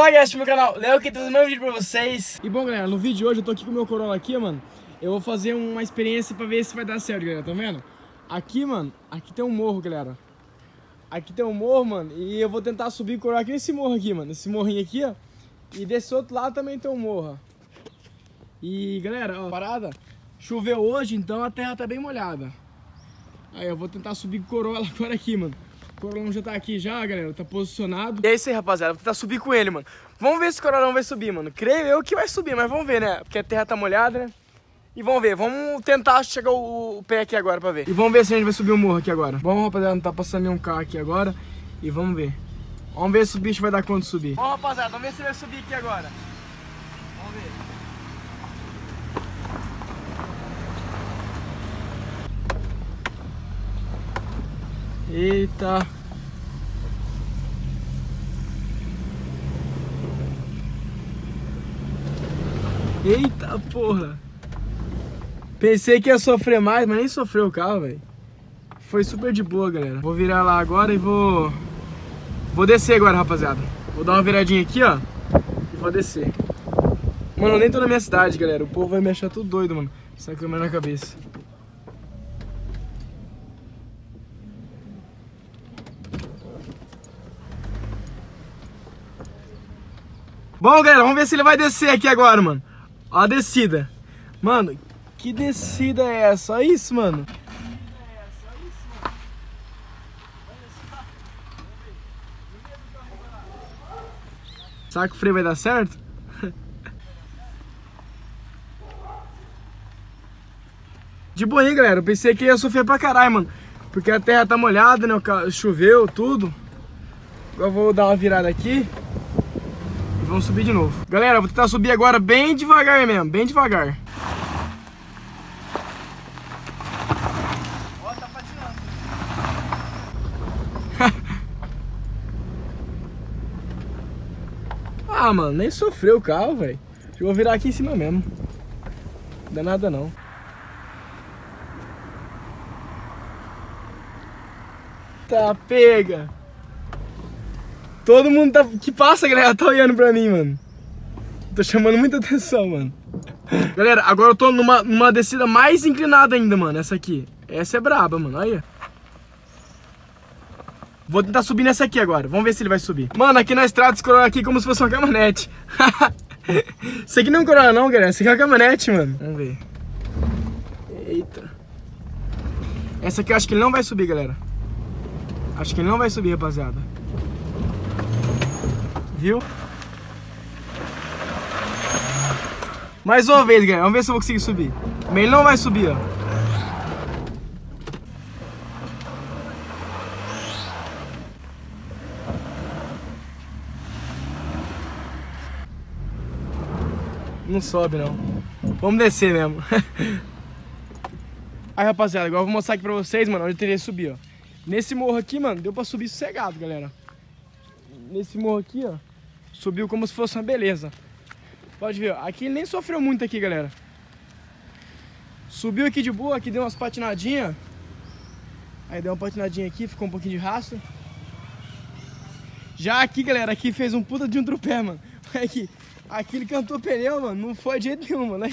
Fala galera do meu canal, Leo aqui trazendo mais um vídeo pra vocês. E bom galera, no vídeo de hoje eu tô aqui com o meu Corolla aqui, mano. Eu vou fazer uma experiência pra ver se vai dar certo, galera, tá vendo? Aqui, mano, aqui tem um morro, galera. Aqui tem um morro, mano, e eu vou tentar subir o Corolla aqui nesse morro aqui, mano. Esse morrinho aqui, ó. E desse outro lado também tem um morro, ó. E galera, ó, parada. Choveu hoje, então a terra tá bem molhada. Aí eu vou tentar subir o Corolla agora aqui, mano. O Corolla já tá aqui já, galera, tá posicionado. E é isso aí, rapaziada, vou tentar subir com ele, mano. Vamos ver se o Corolla vai subir, mano. Creio eu que vai subir, mas vamos ver, né? Porque a terra tá molhada, né? E vamos ver, vamos tentar chegar o pé aqui agora pra ver. E vamos ver se a gente vai subir o morro aqui agora. Bom, rapaziada, não tá passando nenhum carro aqui agora. E vamos ver. Vamos ver se o bicho vai dar conta de subir. Bom, rapaziada, vamos ver se ele vai subir aqui agora. Vamos ver. Eita! Eita porra! Pensei que ia sofrer mais, mas nem sofreu o carro, velho. Foi super de boa, galera. Vou virar lá agora e vou descer agora, rapaziada. Vou dar uma viradinha aqui, ó. E vou descer. Mano, eu nem tô na minha cidade, galera. O povo vai me achar tudo doido, mano. Essa câmera na cabeça. Bom, galera, vamos ver se ele vai descer aqui agora, mano. Ó a descida. Mano, que descida é essa? Olha isso, mano. Será que o freio vai dar certo? De boa aí, galera. Eu pensei que ia sofrer pra caralho, mano. Porque a terra tá molhada, né? Choveu, tudo. Eu vou dar uma virada aqui. Vamos subir de novo. Galera, vou tentar subir agora bem devagar mesmo, bem devagar. Ó, tá patinando. Ah, mano, nem sofreu o carro, velho. Eu vou virar aqui em cima mesmo. Não dá nada não. Tá, pega. Todo mundo tá, que passa, galera, tá olhando pra mim, mano. Tô chamando muita atenção, mano. Galera, agora eu tô numa descida mais inclinada ainda, mano, essa aqui. Essa é braba, mano, olha. Vou tentar subir nessa aqui agora, vamos ver se ele vai subir. Mano, aqui na estrada esse Corolla aqui como se fosse uma caminhonete. Isso aqui não é um Corolla não, galera, isso aqui é uma caminhonete, mano. Vamos ver. Eita. Essa aqui eu acho que ele não vai subir, galera. Acho que ele não vai subir, rapaziada. Viu? Mais uma vez, galera. Vamos ver se eu vou conseguir subir. Mas ele não vai subir, ó. Não sobe, não. Vamos descer mesmo. Aí, rapaziada, agora eu vou mostrar aqui pra vocês, mano, onde eu teria que subir, ó. Nesse morro aqui, mano, deu pra subir sossegado, galera. Nesse morro aqui, ó. Subiu como se fosse uma beleza. Pode ver, ó. Aqui ele nem sofreu muito aqui, galera. Subiu aqui de boa, aqui deu umas patinadinhas. Aí deu uma patinadinha aqui, ficou um pouquinho de rastro. Já aqui, galera, aqui fez um puta de um tropé, mano. Aqui ele cantou pneu, mano. Não foi de jeito nenhum, mano.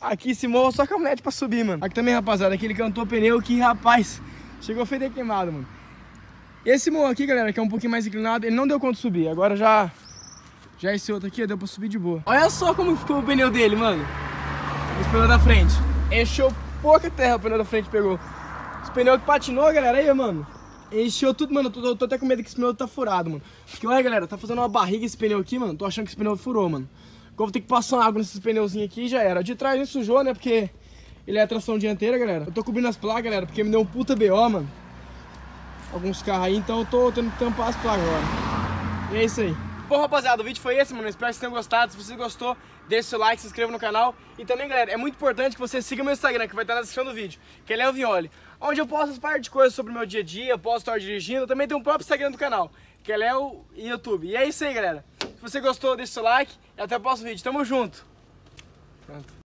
Aqui se morro só caminhonete pra subir, mano. Aqui também, rapaziada, aqui ele cantou pneu que, rapaz, chegou a feder queimado, mano. Esse morro aqui, galera, que é um pouquinho mais inclinado, ele não deu conta de subir. Agora já esse outro aqui deu pra subir de boa. Olha só como ficou o pneu dele, mano. Esse pneu da frente. Encheu pouca terra, o pneu da frente pegou. Esse pneu que patinou, galera, aí, mano. Encheu tudo, mano. Tô até com medo que esse pneu tá furado, mano. Porque olha, galera, tá fazendo uma barriga esse pneu aqui, mano. Tô achando que esse pneu furou, mano. Agora vou ter que passar água nesses pneuzinhos aqui e já era. De trás ele sujou, né, porque ele é a tração dianteira, galera. Eu tô cobrindo as placas, galera, porque me deu um puta BO, mano. Alguns carros aí, então eu tô tendo que tampar as placas agora. E é isso aí. Bom, rapaziada, o vídeo foi esse, mano. Espero que vocês tenham gostado. Se você gostou, deixa o seu like, se inscreva no canal. E também, galera, é muito importante que você siga o meu Instagram, que vai estar na descrição do vídeo, que é Leo Viole, onde eu posto as partes de coisas sobre o meu dia a dia, posso estar dirigindo. Também tem um próprio Instagram do canal, que é Leo e YouTube. E é isso aí, galera. Se você gostou, deixa o seu like e até o próximo vídeo. Tamo junto. Pronto.